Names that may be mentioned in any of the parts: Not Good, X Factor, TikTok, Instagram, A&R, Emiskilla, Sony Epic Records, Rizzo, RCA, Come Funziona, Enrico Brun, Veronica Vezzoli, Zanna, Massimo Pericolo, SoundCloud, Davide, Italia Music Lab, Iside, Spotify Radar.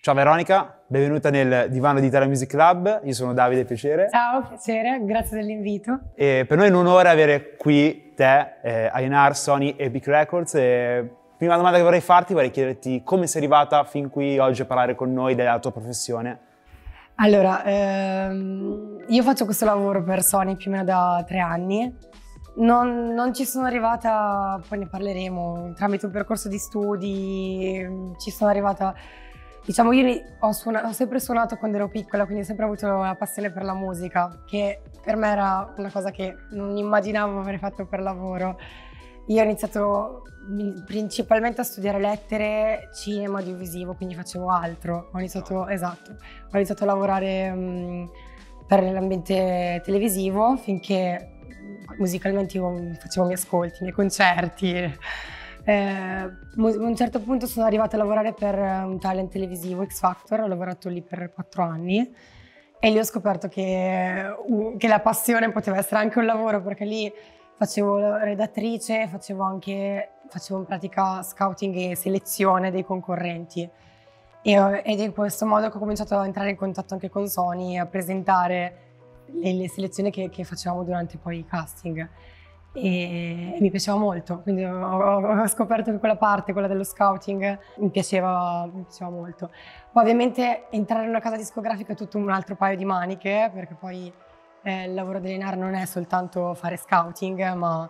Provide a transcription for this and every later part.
Ciao Veronica, benvenuta nel divano di Italia Music Lab, io sono Davide, piacere. Ciao, piacere, grazie dell'invito. E per noi è un onore avere qui te, A&R, Sony Epic Records. E prima domanda che vorrei farti, vorrei chiederti come sei arrivata fin qui oggi a parlare con noi della tua professione. Allora, io faccio questo lavoro per Sony più o meno da 3 anni. Non ci sono arrivata, poi ne parleremo, tramite un percorso di studi, ci sono arrivata. Diciamo, io ho sempre suonato quando ero piccola, quindi ho sempre avuto una passione per la musica, che per me era una cosa che non immaginavo avrei fatto per lavoro. Io ho iniziato principalmente a studiare lettere, cinema, audiovisivo, quindi facevo altro. Ho iniziato a lavorare per l'ambiente televisivo, finché musicalmente io facevo i miei ascolti, i miei concerti. A un certo punto sono arrivata a lavorare per un talent televisivo, X Factor, ho lavorato lì per 4 anni e lì ho scoperto che la passione poteva essere anche un lavoro, perché lì facevo la redattrice, facevo in pratica scouting e selezione dei concorrenti ed in questo modo ho cominciato a entrare in contatto anche con Sony e a presentare le selezioni che facevamo durante poi i casting. E mi piaceva molto, quindi ho scoperto che quella parte, quella dello scouting, mi piaceva molto. Poi ovviamente entrare in una casa discografica è tutto un altro paio di maniche, perché poi il lavoro dell'A&R non è soltanto fare scouting, ma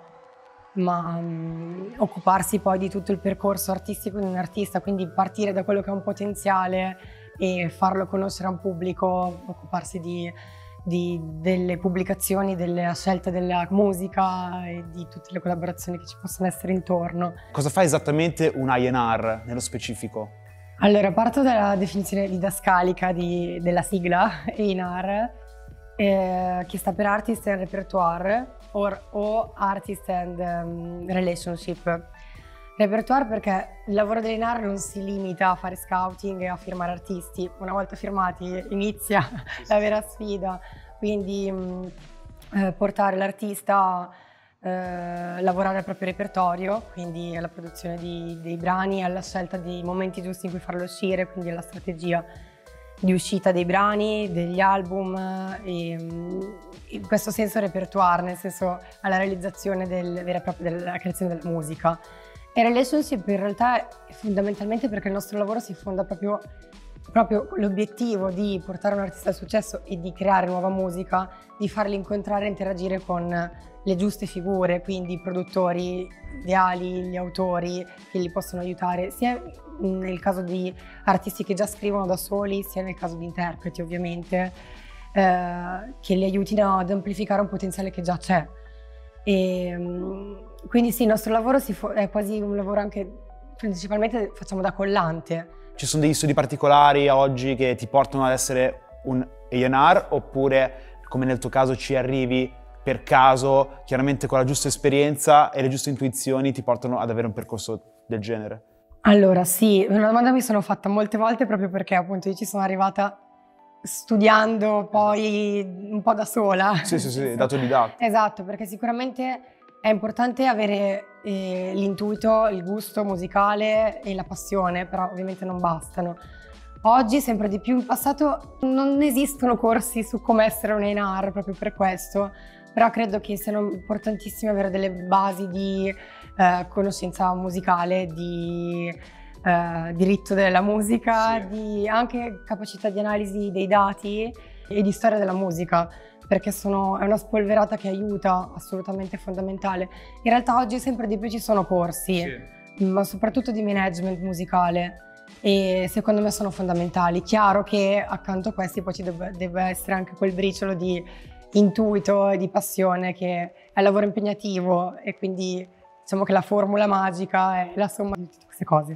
occuparsi poi di tutto il percorso artistico di un artista, quindi partire da quello che ha un potenziale e farlo conoscere a un pubblico, occuparsi delle pubblicazioni, della scelta della musica e di tutte le collaborazioni che ci possono essere intorno. Cosa fa esattamente un A&R nello specifico? Allora, parto dalla definizione didascalica della sigla A&R, che sta per Artist and Repertoire o Artist and Relationship. Repertoire perché il lavoro dell'A&R non si limita a fare scouting e a firmare artisti. Una volta firmati inizia la vera sfida, quindi portare l'artista a lavorare al proprio repertorio, quindi alla produzione dei brani, alla scelta dei momenti giusti in cui farlo uscire, quindi alla strategia di uscita dei brani, degli album, e in questo senso repertoire, nel senso alla realizzazione vera e propria della creazione della musica. E relationship in realtà è fondamentalmente perché il nostro lavoro si fonda proprio l'obiettivo di portare un artista al successo e di creare nuova musica, di farli incontrare e interagire con le giuste figure, quindi i produttori ideali, gli autori che li possono aiutare, sia nel caso di artisti che già scrivono da soli, sia nel caso di interpreti ovviamente, che li aiutino ad amplificare un potenziale che già c'è. Quindi sì, il nostro lavoro è quasi un lavoro anche, principalmente facciamo da collante. Ci sono degli studi particolari oggi che ti portano ad essere un A&R, oppure come nel tuo caso ci arrivi per caso, chiaramente con la giusta esperienza e le giuste intuizioni ti portano ad avere un percorso del genere? Allora sì, una domanda mi sono fatta molte volte proprio perché appunto io ci sono arrivata studiando poi un po' da sola. Sì, dato di dato. Esatto, perché sicuramente è importante avere l'intuito, il gusto musicale e la passione, però ovviamente non bastano. Oggi sempre di più, in passato non esistono corsi su come essere un A&R proprio per questo, però credo che siano importantissime avere delle basi di conoscenza musicale, di diritto della musica, sì. Di anche capacità di analisi dei dati e di storia della musica, perché è una spolverata che aiuta, assolutamente fondamentale. In realtà oggi sempre di più ci sono corsi, sì. Ma soprattutto di management musicale, e secondo me sono fondamentali. Chiaro che accanto a questi poi ci debba essere anche quel briciolo di intuito e di passione, che è un lavoro impegnativo e quindi diciamo che la formula magica è la somma di tutte queste cose.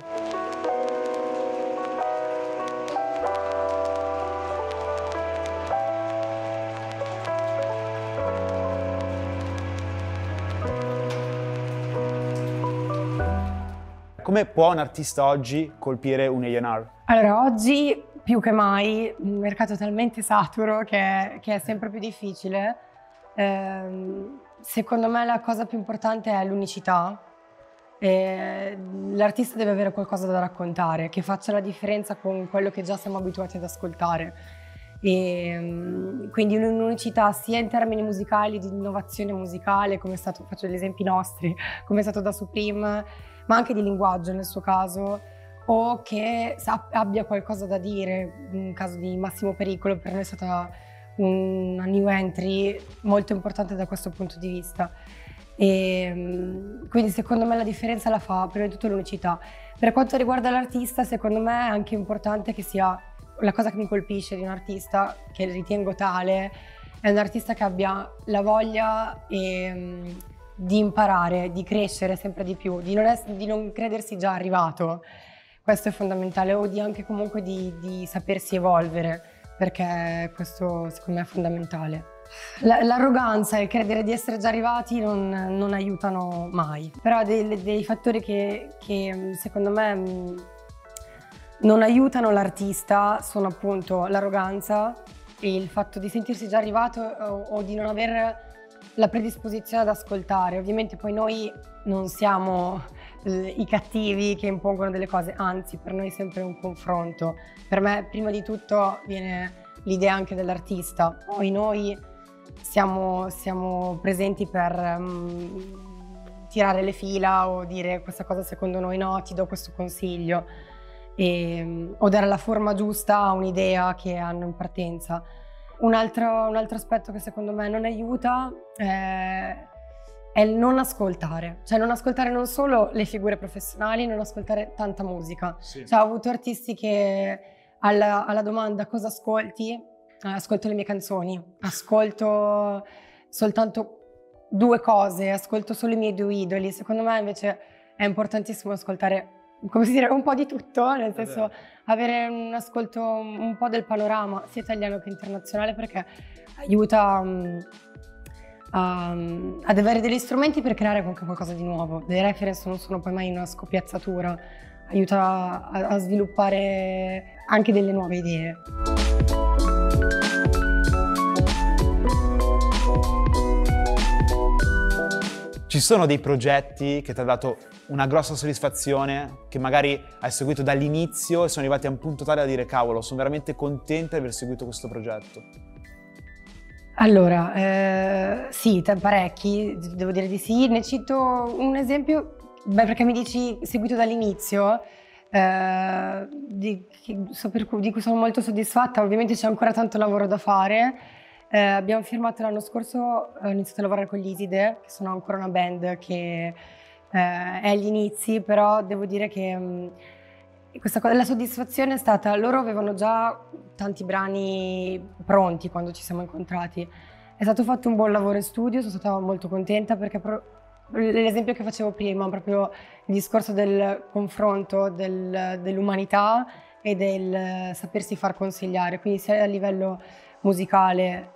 Come può un artista oggi colpire un A&R? Allora, oggi più che mai il mercato è talmente saturo che è sempre più difficile Secondo me la cosa più importante è l'unicità. L'artista deve avere qualcosa da raccontare, che faccia la differenza con quello che già siamo abituati ad ascoltare. Quindi un'unicità sia in termini musicali, di innovazione musicale, come è stato, faccio gli esempi nostri, come è stato da Supreme, ma anche di linguaggio nel suo caso, o che abbia qualcosa da dire. In caso di Massimo Pericolo per noi è stata una new entry molto importante da questo punto di vista. E quindi secondo me la differenza la fa prima di tutto l'unicità. Per quanto riguarda l'artista, secondo me è anche importante che sia, la cosa che mi colpisce di un artista, che ritengo tale, è un artista che abbia la voglia di imparare, di crescere sempre di più, di non credersi già arrivato. Questo è fondamentale, o di anche comunque di sapersi evolvere, perché questo secondo me è fondamentale. L'arroganza e il credere di essere già arrivati non aiutano mai, però dei fattori che secondo me non aiutano l'artista sono appunto l'arroganza e il fatto di sentirsi già arrivato o di non avere la predisposizione ad ascoltare. Ovviamente poi noi non siamo i cattivi che impongono delle cose, anzi per noi è sempre un confronto. Per me prima di tutto viene l'idea anche dell'artista, poi noi siamo presenti per tirare le fila o dire questa cosa secondo noi no, ti do questo consiglio, o dare la forma giusta a un'idea che hanno in partenza. Un altro aspetto che secondo me non aiuta è il non ascoltare, cioè non ascoltare non solo le figure professionali, non ascoltare tanta musica. Sì. Cioè, ho avuto artisti che alla domanda cosa ascolti, ascolto le mie canzoni, ascolto soltanto due cose, ascolto solo i miei due idoli. Secondo me invece è importantissimo ascoltare, come si dice, un po' di tutto, nel senso avere un ascolto un po' del panorama, sia italiano che internazionale, perché aiuta ad avere degli strumenti per creare qualcosa di nuovo. Le reference non sono poi mai una scopiazzatura, aiuta a sviluppare anche delle nuove idee. Ci sono dei progetti che ti ha dato una grossa soddisfazione, che magari hai seguito dall'inizio e sono arrivati a un punto tale da dire cavolo, sono veramente contenta di aver seguito questo progetto? Allora, sì, parecchi, devo dire di sì. Ne cito un esempio, beh, perché mi dici seguito dall'inizio, di cui sono molto soddisfatta. Ovviamente c'è ancora tanto lavoro da fare. Abbiamo firmato l'anno scorso, ho iniziato a lavorare con gli Iside, che sono ancora una band che è agli inizi, però devo dire che la soddisfazione è stata, loro avevano già tanti brani pronti quando ci siamo incontrati, è stato fatto un buon lavoro in studio, sono stata molto contenta perché l'esempio che facevo prima, proprio il discorso del confronto, dell'umanità e del sapersi far consigliare, quindi sia a livello musicale,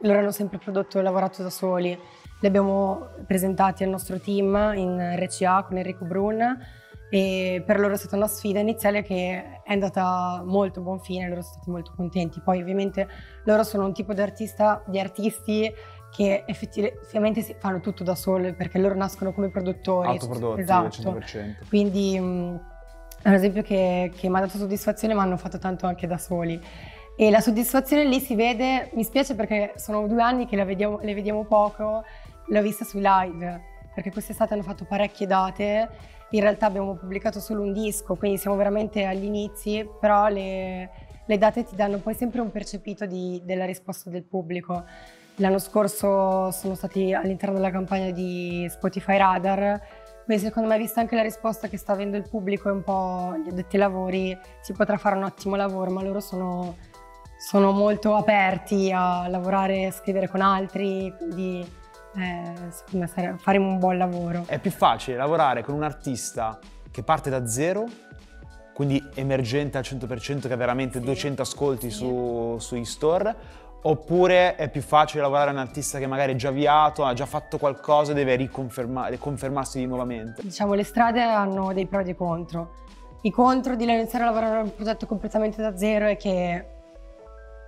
loro hanno sempre prodotto e lavorato da soli, li abbiamo presentati al nostro team in RCA con Enrico Brun e per loro è stata una sfida iniziale che è andata molto a buon fine, loro sono stati molto contenti. Poi ovviamente loro sono un tipo di artisti che effettivamente fanno tutto da soli perché loro nascono come produttori. Autoprodotti, esatto. 100%. Quindi è un esempio che mi ha dato soddisfazione, ma hanno fatto tanto anche da soli. E la soddisfazione lì si vede, mi spiace perché sono 2 anni che le vediamo poco, l'ho vista sui live, perché quest'estate hanno fatto parecchie date, in realtà abbiamo pubblicato solo un disco, quindi siamo veramente agli inizi, però le date ti danno poi sempre un percepito della risposta del pubblico. L'anno scorso sono stati all'interno della campagna di Spotify Radar, quindi secondo me, vista anche la risposta che sta avendo il pubblico e un po' gli addetti ai lavori, si potrà fare un ottimo lavoro, ma loro sono molto aperti a lavorare, a scrivere con altri, quindi secondo me faremo un buon lavoro. È più facile lavorare con un artista che parte da zero, quindi emergente al 100%, che ha veramente 200 ascolti sui store, oppure è più facile lavorare a un artista che magari è già avviato, ha già fatto qualcosa e deve riconfermarsi nuovamente? Diciamo, le strade hanno dei pro e dei contro. I contro di iniziare a lavorare a un progetto completamente da zero è che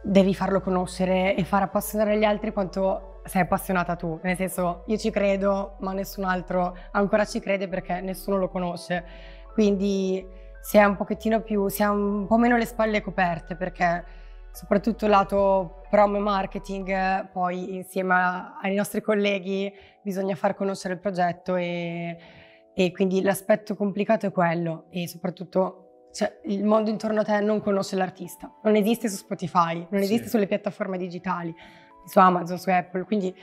devi farlo conoscere e far appassionare gli altri quanto sei appassionata tu, nel senso io ci credo ma nessun altro ancora ci crede perché nessuno lo conosce, quindi si è un pochettino più, si ha un po' meno le spalle coperte perché soprattutto lato prom marketing poi insieme ai nostri colleghi bisogna far conoscere il progetto e quindi l'aspetto complicato è quello e soprattutto cioè, il mondo intorno a te non conosce l'artista, non esiste su Spotify, non esiste sulle piattaforme digitali, su Amazon, su Apple, quindi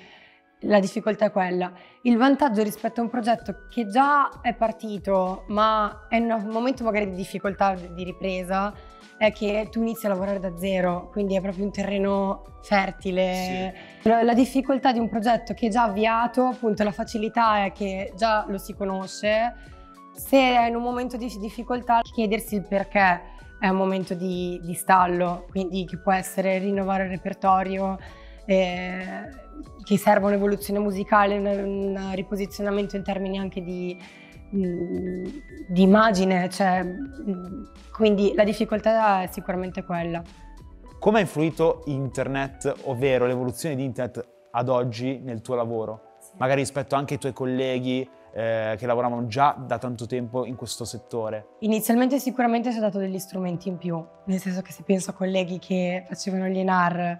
la difficoltà è quella. Il vantaggio rispetto a un progetto che già è partito ma è in un momento magari di difficoltà di ripresa è che tu inizi a lavorare da zero, quindi è proprio un terreno fertile. Sì. La difficoltà di un progetto che è già avviato, appunto la facilità è che già lo si conosce. Se è in un momento di difficoltà, chiedersi il perché è un momento di stallo, quindi che può essere rinnovare il repertorio, che serva un'evoluzione musicale, un riposizionamento in termini anche di immagine, cioè, quindi la difficoltà è sicuramente quella. Come ha influito internet, ovvero l'evoluzione di internet ad oggi nel tuo lavoro? Sì. Magari rispetto anche ai tuoi colleghi che lavoravano già da tanto tempo in questo settore. Inizialmente sicuramente ci ha dato degli strumenti in più, nel senso che se penso a colleghi che facevano gli A&R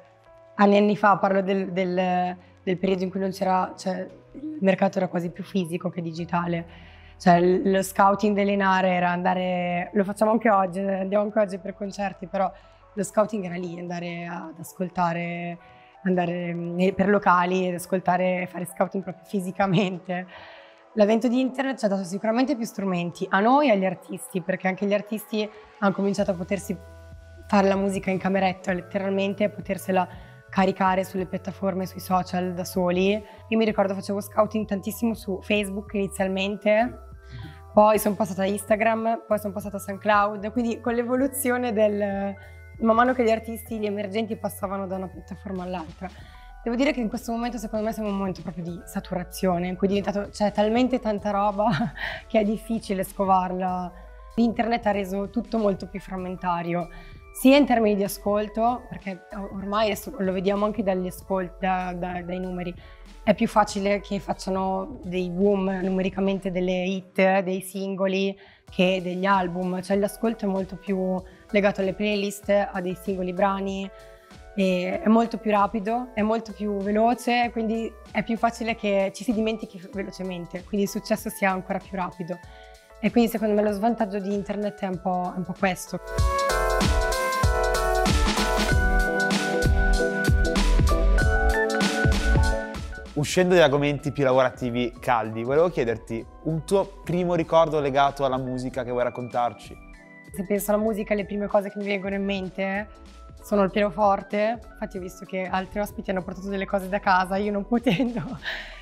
anni fa, parlo del periodo in cui non c'era, cioè, il mercato era quasi più fisico che digitale. Cioè lo scouting dell'Enare era andare, lo facciamo anche oggi, andiamo anche oggi per concerti, però lo scouting era lì, andare ad ascoltare, andare per locali ed ascoltare, fare scouting proprio fisicamente. L'avvento di internet ci ha dato sicuramente più strumenti, a noi e agli artisti, perché anche gli artisti hanno cominciato a potersi fare la musica in cameretta letteralmente, a potersela caricare sulle piattaforme, sui social da soli. Io mi ricordo facevo scouting tantissimo su Facebook inizialmente, poi sono passata a Instagram, poi sono passata a SoundCloud, quindi con l'evoluzione man mano che gli artisti, gli emergenti passavano da una piattaforma all'altra. Devo dire che in questo momento secondo me siamo in un momento proprio di saturazione, in cui c'è talmente tanta roba che è difficile scovarla. L'internet ha reso tutto molto più frammentario, sia in termini di ascolto, perché ormai lo vediamo anche dagli ascolti, dai numeri, è più facile che facciano dei boom numericamente, delle hit, dei singoli, che degli album, cioè l'ascolto è molto più legato alle playlist, a dei singoli brani, è molto più rapido, è molto più veloce, quindi è più facile che ci si dimentichi velocemente, quindi il successo sia ancora più rapido. E quindi secondo me lo svantaggio di internet è un po' questo. Uscendo dagli argomenti più lavorativi caldi, volevo chiederti un tuo primo ricordo legato alla musica che vuoi raccontarci. Se penso alla musica, le prime cose che mi vengono in mente sono il pianoforte. Infatti ho visto che altri ospiti hanno portato delle cose da casa, io non potendo.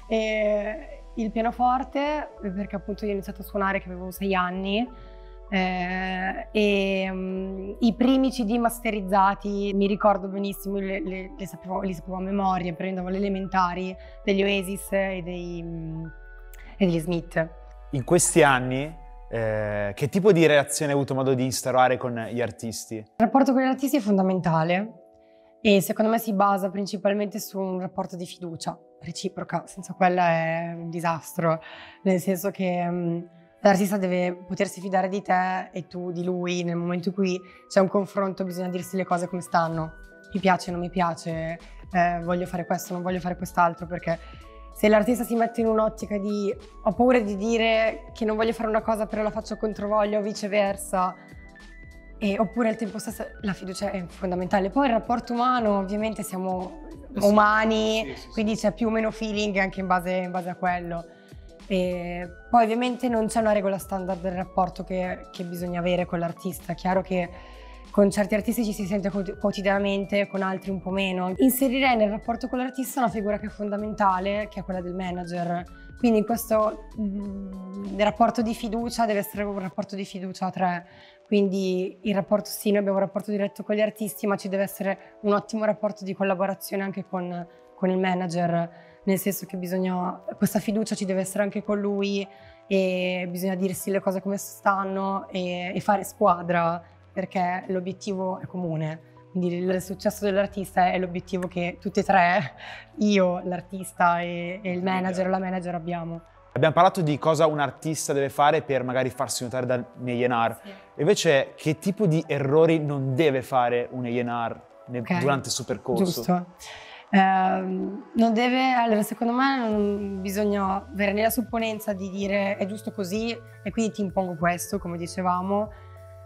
Il pianoforte, perché appunto io ho iniziato a suonare che avevo 6 anni, i primi CD masterizzati mi ricordo benissimo, li sapevo a memoria, prendevo le elementari degli Oasis e degli Smith. In questi anni che tipo di relazione hai avuto modo di instaurare con gli artisti? Il rapporto con gli artisti è fondamentale e secondo me si basa principalmente su un rapporto di fiducia reciproca, senza quella è un disastro, nel senso che l'artista deve potersi fidare di te e tu di lui. Nel momento in cui c'è un confronto bisogna dirsi le cose come stanno, mi piace, non mi piace, voglio fare questo, non voglio fare quest'altro, perché se l'artista si mette in un'ottica di ho paura di dire che non voglio fare una cosa però la faccio controvoglio o viceversa, oppure al tempo stesso la fiducia è fondamentale. Poi il rapporto umano, ovviamente siamo umani, quindi c'è più o meno feeling anche in base a quello. E poi ovviamente non c'è una regola standard del rapporto che bisogna avere con l'artista. Chiaro che con certi artisti ci si sente quotidianamente, con altri un po' meno. Inserirei nel rapporto con l'artista una figura che è fondamentale, che è quella del manager. Quindi questo rapporto di fiducia deve essere un rapporto di fiducia a tre. Quindi il rapporto, sì, noi abbiamo un rapporto diretto con gli artisti, ma ci deve essere un ottimo rapporto di collaborazione anche con il manager. Nel senso che questa fiducia ci deve essere anche con lui e bisogna dirsi le cose come stanno e fare squadra, perché l'obiettivo è comune. Quindi il successo dell'artista è l'obiettivo che tutti e tre, io, l'artista e il manager o la manager abbiamo. Abbiamo parlato di cosa un artista deve fare per magari farsi notare negli A&R. Sì. Invece che tipo di errori non deve fare un A&R durante il suo percorso? Giusto. Non deve, allora secondo me non bisogna avere nella supponenza di dire è giusto così e quindi ti impongo questo, come dicevamo.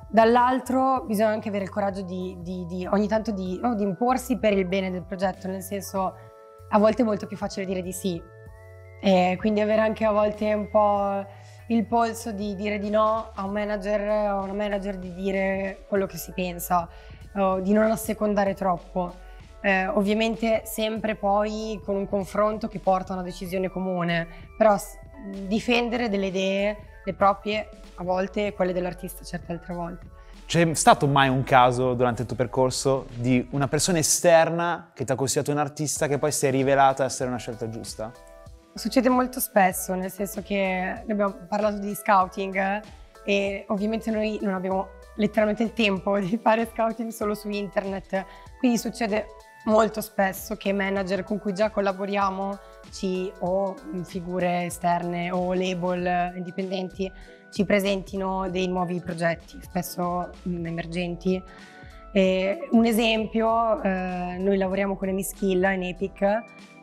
Dall'altro bisogna anche avere il coraggio di ogni tanto imporsi per il bene del progetto, nel senso a volte è molto più facile dire di sì e quindi avere anche a volte un po' il polso di dire di no a un manager o a una manager, di dire quello che si pensa, di non assecondare troppo. Ovviamente sempre poi con un confronto che porta a una decisione comune, però difendere delle idee, le proprie a volte e quelle dell'artista certe altre volte. C'è stato mai un caso durante il tuo percorso di una persona esterna che ti ha consigliato un artista che poi si è rivelata essere una scelta giusta? Succede molto spesso, nel senso che abbiamo parlato di scouting e ovviamente noi non abbiamo letteralmente il tempo di fare scouting solo su internet, quindi succede molto spesso che manager con cui già collaboriamo o figure esterne o label indipendenti ci presentino dei nuovi progetti, spesso emergenti. E un esempio, noi lavoriamo con Emiskilla in Epic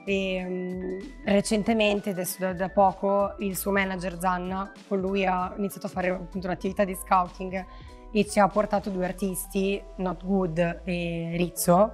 e recentemente, adesso da poco, il suo manager Zanna, con lui ha iniziato a fare appunto un'attività di scouting e ci ha portato due artisti, Not Good e Rizzo.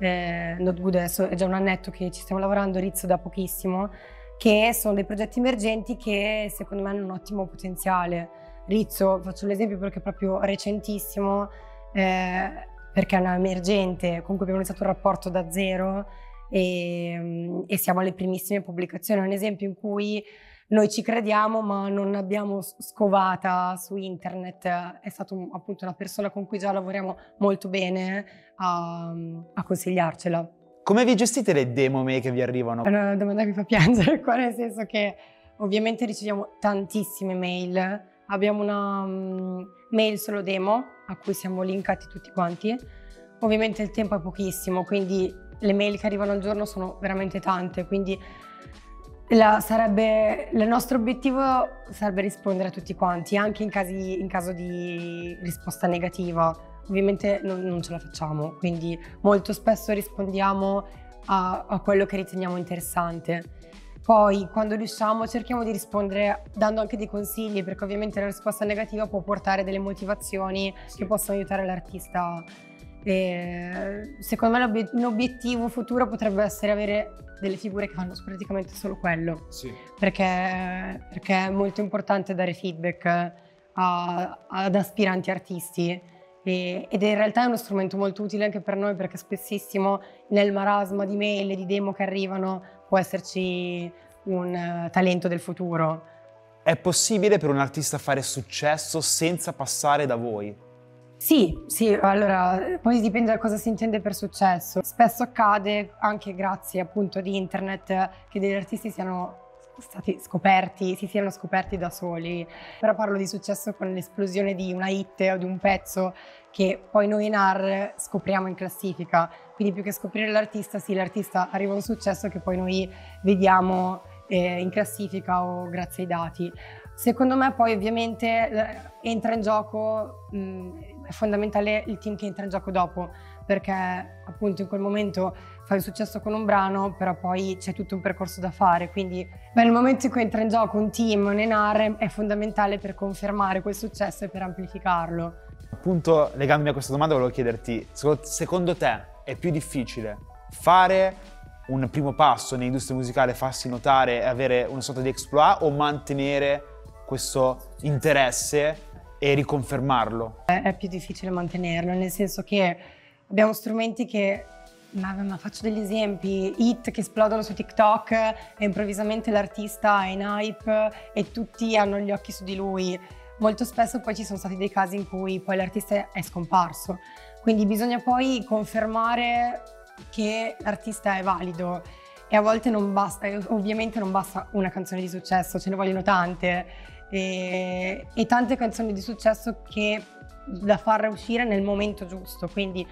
Not Good adesso è già un annetto che ci stiamo lavorando, Rizzo da pochissimo, che sono dei progetti emergenti che secondo me hanno un ottimo potenziale. Rizzo, faccio l'esempio perché è proprio recentissimo, perché è una emergente, comunque abbiamo iniziato un rapporto da zero e siamo alle primissime pubblicazioni. È un esempio in cui noi ci crediamo ma non abbiamo scovata su internet, è stata appunto una persona con cui già lavoriamo molto bene a consigliarcela. Come vi gestite le demo mail che vi arrivano? È una domanda che mi fa piangere qua, nel senso che ovviamente riceviamo tantissime mail, abbiamo una mail solo demo a cui siamo linkati tutti quanti, ovviamente il tempo è pochissimo quindi le mail che arrivano al giorno sono veramente tante, quindi il nostro obiettivo sarebbe rispondere a tutti quanti, anche in caso di risposta negativa. Ovviamente non ce la facciamo, quindi molto spesso rispondiamo a quello che riteniamo interessante. Poi, quando riusciamo, cerchiamo di rispondere dando anche dei consigli, perché ovviamente la risposta negativa può portare delle motivazioni che possono aiutare l'artista. Secondo me un obiettivo futuro potrebbe essere avere delle figure che fanno praticamente solo quello, sì. perché è molto importante dare feedback ad aspiranti artisti ed in realtà è uno strumento molto utile anche per noi, perché spessissimo nel marasma di mail e di demo che arrivano può esserci un talento del futuro. È possibile per un artista fare successo senza passare da voi? Sì, allora poi dipende da cosa si intende per successo. Spesso accade, anche grazie appunto di internet, che degli artisti si siano scoperti da soli. Però parlo di successo con l'esplosione di una hit o di un pezzo che poi noi in A&R scopriamo in classifica. Quindi più che scoprire l'artista, sì, l'artista arriva a un successo che poi noi vediamo in classifica o grazie ai dati. Secondo me poi ovviamente entra in gioco, è fondamentale il team che entra in gioco dopo, perché appunto in quel momento fai un successo con un brano, però poi c'è tutto un percorso da fare, quindi nel momento in cui entra in gioco un team, un A&R, è fondamentale per confermare quel successo e per amplificarlo. Appunto, legandomi a questa domanda, volevo chiederti, secondo te è più difficile fare un primo passo nell'industria musicale, farsi notare e avere una sorta di exploit, o mantenere questo interesse e riconfermarlo? È più difficile mantenerlo, nel senso che abbiamo strumenti che, ma faccio degli esempi, hit che esplodono su TikTok e improvvisamente l'artista è in hype e tutti hanno gli occhi su di lui. Molto spesso poi ci sono stati dei casi in cui poi l'artista è scomparso, quindi bisogna poi confermare che l'artista è valido. E a volte non basta, ovviamente non basta una canzone di successo, ce ne vogliono tante e tante canzoni di successo da far uscire nel momento giusto, quindi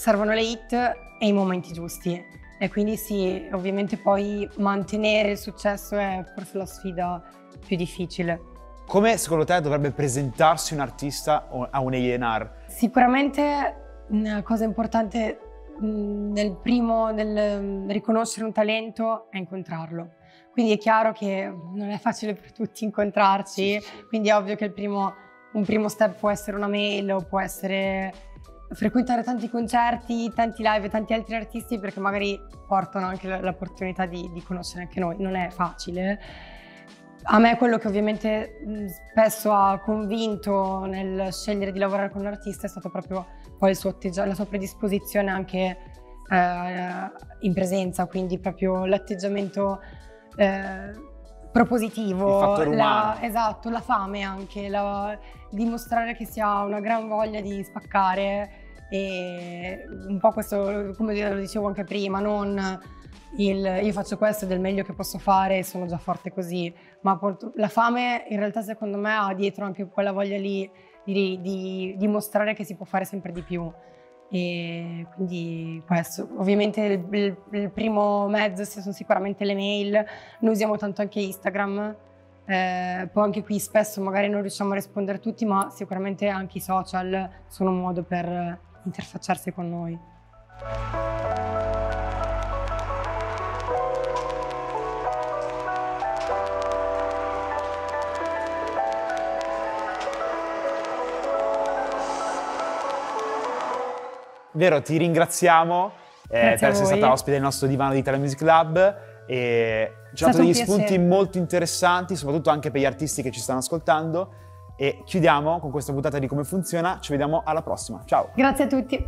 servono le hit e i momenti giusti, e quindi sì, ovviamente poi mantenere il successo è forse la sfida più difficile. Come secondo te dovrebbe presentarsi un artista a un A&R? Sicuramente una cosa importante nel riconoscere un talento è incontrarlo. Quindi è chiaro che non è facile per tutti incontrarci, sì. Quindi è ovvio che un primo step può essere una mail o può essere frequentare tanti concerti, tanti live, tanti altri artisti, perché magari portano anche l'opportunità di conoscere anche noi. Non è facile. A me quello che ovviamente spesso ha convinto nel scegliere di lavorare con un artista è stato proprio poi il suo atteggiamento, la sua predisposizione anche in presenza, quindi proprio l'atteggiamento propositivo, il fattore umano. Esatto, la fame anche, dimostrare che si ha una gran voglia di spaccare, e un po' questo, come lo dicevo anche prima, non io faccio questo ed è il meglio che posso fare, sono già forte così, ma la fame in realtà secondo me ha dietro anche quella voglia lì di dimostrare che si può fare sempre di più, e quindi questo. Ovviamente il primo mezzo sono sicuramente le mail, noi usiamo tanto anche Instagram, poi anche qui spesso magari non riusciamo a rispondere a tutti, ma sicuramente anche i social sono un modo per interfacciarsi con noi. Vero, ti ringraziamo per essere stata ospite del nostro divano di Italia Music Lab, e ci hanno dato degli spunti molto interessanti, soprattutto anche per gli artisti che ci stanno ascoltando, e chiudiamo con questa puntata di Come Funziona. Ci vediamo alla prossima, ciao! Grazie a tutti!